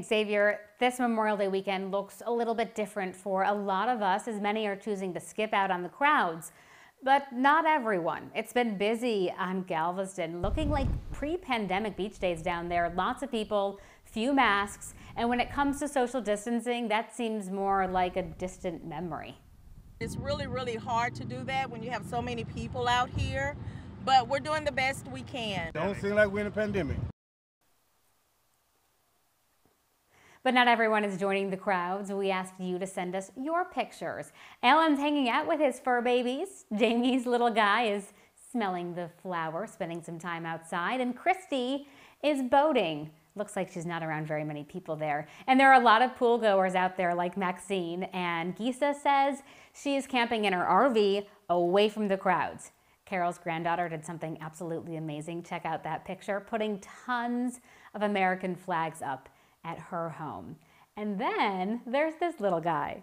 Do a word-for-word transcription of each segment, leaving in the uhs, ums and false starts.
Xavier, this Memorial Day weekend looks a little bit different for a lot of us, as many are choosing to skip out on the crowds. But not everyone. It's been busy on Galveston, looking like pre-pandemic beach days down there. Lots of people, few masks, and when it comes to social distancing, that seems more like a distant memory. It's really, really hard to do that when you have so many people out here, but we're doing the best we can. Don't seem like we're in a pandemic. But not everyone is joining the crowds. We asked you to send us your pictures. Alan's hanging out with his fur babies. Jamie's little guy is smelling the flower, spending some time outside. And Christy is boating. Looks like she's not around very many people there. And there are a lot of pool goers out there like Maxine. And Gisa says she is camping in her R V away from the crowds. Carol's granddaughter did something absolutely amazing. Check out that picture, putting tons of American flags up at her home. And then there's this little guy.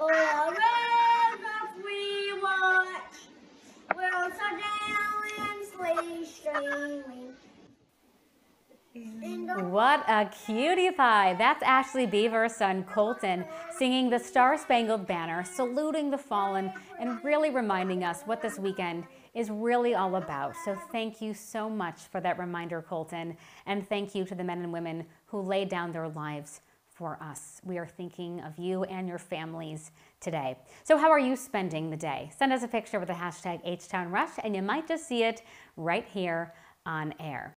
All around us we watch, we'll surveil and streaming. What a cutie pie. That's Ashley Beaver's son Colton singing the Star-Spangled Banner, saluting the fallen, and really reminding us what this weekend is really all about. So thank you so much for that reminder, Colton, and thank you to the men and women who laid down their lives for us. We are thinking of you and your families today. So how are you spending the day? Send us a picture with the hashtag H Town Rush, and you might just see it right here on air.